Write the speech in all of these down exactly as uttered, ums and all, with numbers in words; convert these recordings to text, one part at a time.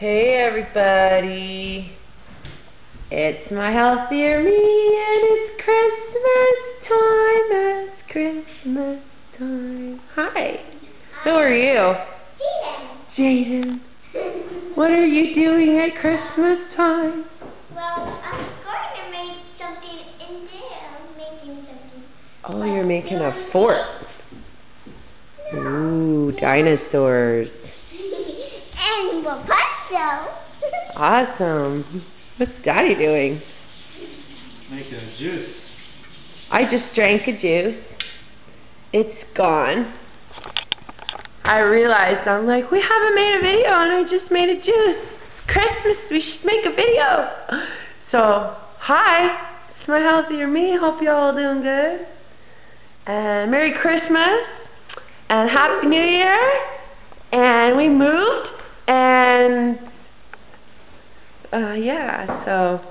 Hey everybody, it's my healthier me, and it's Christmas time, it's Christmas time. Hi, who are you? Jaden. Jaden, what are you doing at Christmas time? Well, I'm going to make something, and then I'm making something. Oh, you're making a fort. No. Ooh, dinosaurs. And we'll awesome. What's Daddy doing? Making a juice. I just drank a juice. It's gone. I realized, I'm like, we haven't made a video and I just made a juice. It's Christmas, we should make a video. So, hi. It's my healthier me. Hope you're all doing good. And Merry Christmas. And Happy New Year. And we moved. And, uh, yeah, so,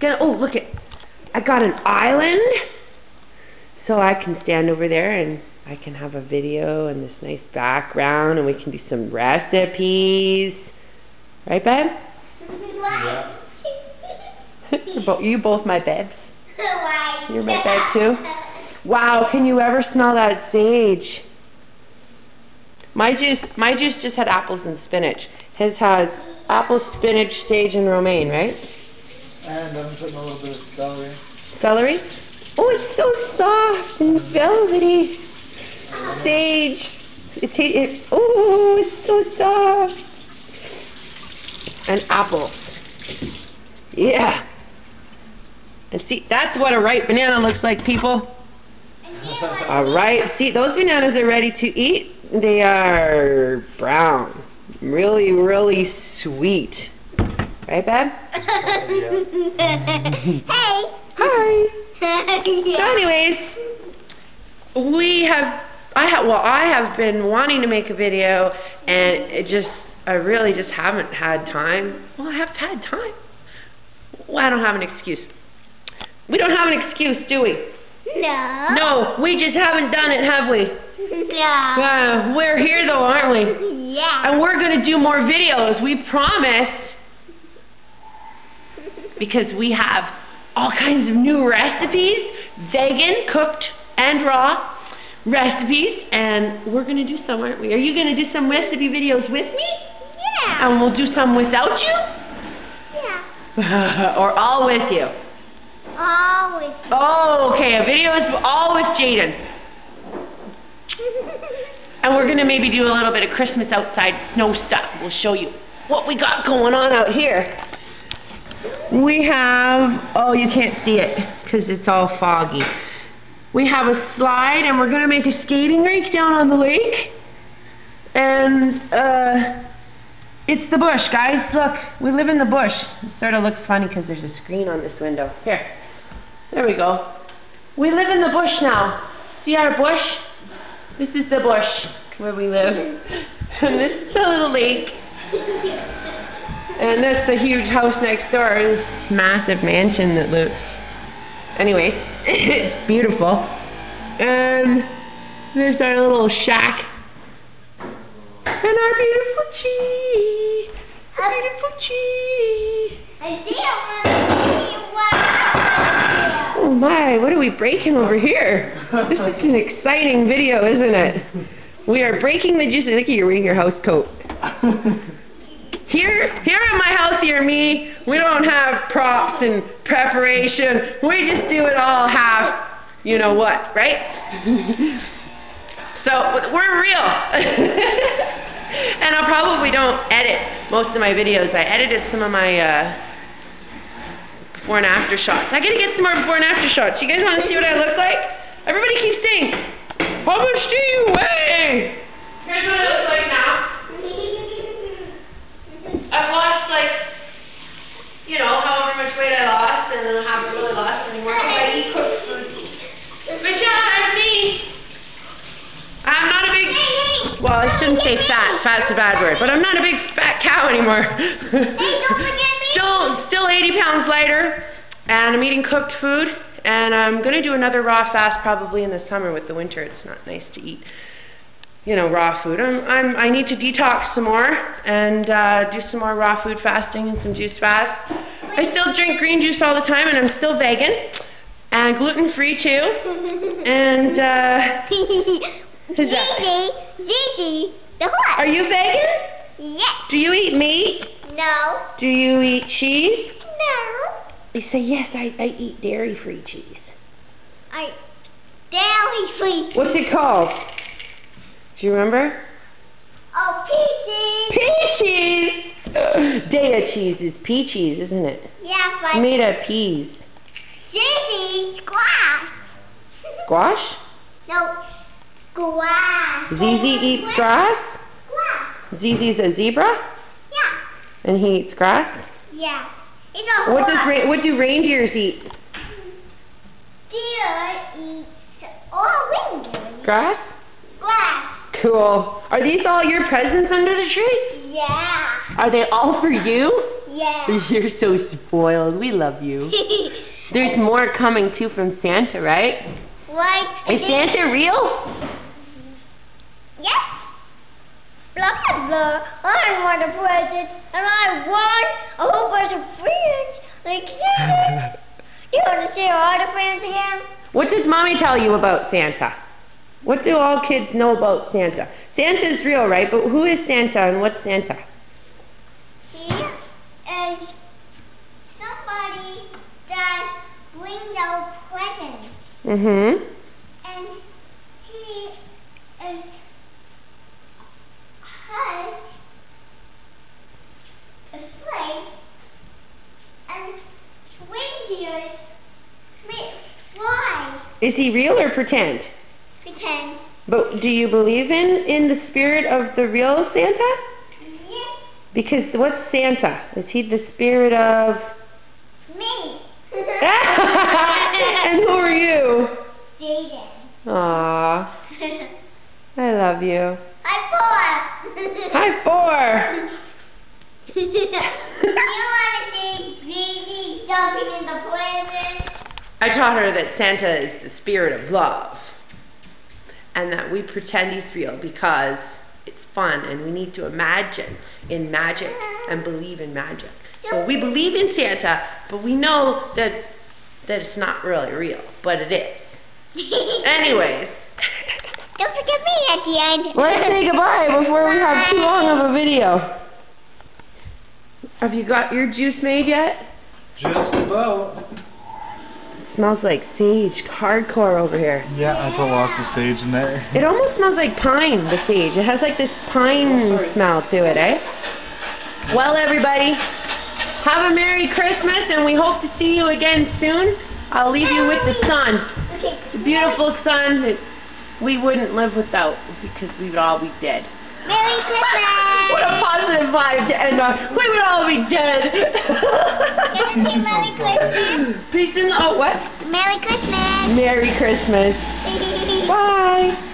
gonna, oh, look it, I got an island, so I can stand over there, and I can have a video, and this nice background, and we can do some recipes, right, babe? Yeah. You both my babes. You're my babe, too? Wow, can you ever smell that sage? My juice, my juice just had apples and spinach. His has apple, spinach, sage, and romaine, right? And I'm putting a little bit of celery. Celery? Oh, it's so soft and velvety. Sage. It, it, oh, it's so soft. And apple. Yeah. And see, that's what a ripe banana looks like, people. All right. See, those bananas are ready to eat. They are brown. Really, really sweet. Right, Bab? Hey! Hi! So anyways, we have, I have, well, I have been wanting to make a video, and it just, I really just haven't had time. Well, I haven't had time. Well, I don't have an excuse. We don't have an excuse, do we? No. No, we just haven't done it, have we? Yeah. Well, we're here though, aren't we? Yeah. And we're going to do more videos, we promised. Because we have all kinds of new recipes, vegan, cooked, and raw recipes. And we're going to do some, aren't we? Are you going to do some recipe videos with me? Yeah. And we'll do some without you? Yeah. Or all with you? All with you. Oh, okay. A video is all with Jaden. And we're going to maybe do a little bit of Christmas outside snow stuff. We'll show you what we got going on out here. We have, oh, you can't see it because it's all foggy. We have a slide, and we're going to make a skating rink down on the lake. And uh, it's the bush, guys. Look, we live in the bush. It sort of looks funny because there's a screen on this window. Here. There we go. We live in the bush now. See our bush? This is the bush where we live. And this is the little lake. And that's the huge house next door. This massive mansion that lives. Anyway, it's beautiful. And there's our little shack. And our beautiful tree. Our beautiful tree. Oh my, what are we breaking over here? This is an exciting video, isn't it? We are breaking the juice. Look at you wearing your house coat. Here, here at my healthier me, we don't have props and preparation. We just do it all half, you know what, right? So we're real. And I probably don't edit most of my videos. I edited some of my uh, before and after shots. I gotta get some more before and after shots. You guys want to see what I look like? Everybody keeps saying, how much do you weigh? Here's what it looks like now. I've lost, like, you know, however much weight I lost, and I haven't really lost anymore. I eat cooked food. But yeah, that's me. I'm not a big, well, I shouldn't say fat. Fat's a bad word. But I'm not a big fat cow anymore. Hey, don't forget me. Still, still eighty pounds lighter, and I'm eating cooked food. And I'm going to do another raw fast probably in the summer with the winter. It's not nice to eat you know, raw food. I'm, I'm, I need to detox some more and uh, do some more raw food fasting and some juice fast. I still drink green juice all the time, and I'm still vegan and gluten-free too. And uh, Gigi, Gigi, the horse. Are you vegan? Yes. Do you eat meat? No. Do you eat cheese? No. You say yes. I, I eat dairy-free cheese. I dairy-free cheese. What's it called? Do you remember? Oh, peaches! Peaches! Daya cheese is pea cheese, isn't it? Yeah, but... made of peas. Zizi, squash. Squash? No, squash. Zizi eats grass? Squash. Zizi's a zebra? Yeah. And he eats grass? Yeah. It's a horse. What, does ra what do reindeers eat? Deer eats all reindeer. Grass? Grass. Cool. Are these all your presents under the tree? Yeah. Are they all for you? Yeah. You're so spoiled. We love you. There's more coming, too, from Santa, right? Right. Is Santa real? Yes. Blah, I want a present, and I want a whole bunch of friends. Like, yes. You want to see all the friends again? What does Mommy tell you about Santa? What do all kids know about Santa? Santa is real, right? But who is Santa and what's Santa? He is somebody that brings out presents. Mm-hmm. And he is has a sleigh and reindeer fly. Is he real or pretend? Pretend. But do you believe in, in the spirit of the real Santa? Yes. Because what's Santa? Is he the spirit of? Me. And who are you? Jaden. Aww. I love you. High four. High four. You want to see Gigi jumping in the present? I taught her that Santa is the spirit of love. And that we pretend he's real because it's fun and we need to imagine in magic and believe in magic. So we believe in Santa, but we know that that it's not really real, but it is. Anyways. Don't forget me at the end. Let's say goodbye before we have too long of a video. Have you got your juice made yet? Just about. Smells like sage, hardcore over here. Yeah, that's a lot of sage in there. It almost smells like pine, the sage. It has like this pine oh, smell to it, eh? Well, everybody, have a Merry Christmas, and we hope to see you again soon. I'll leave you with the sun. The beautiful sun that we wouldn't live without because we would all be dead. Merry Christmas! What a positive vibe to end on. We would all be dead. Merry Christmas. Peace and oh, what? Merry Christmas. Merry Christmas. Bye.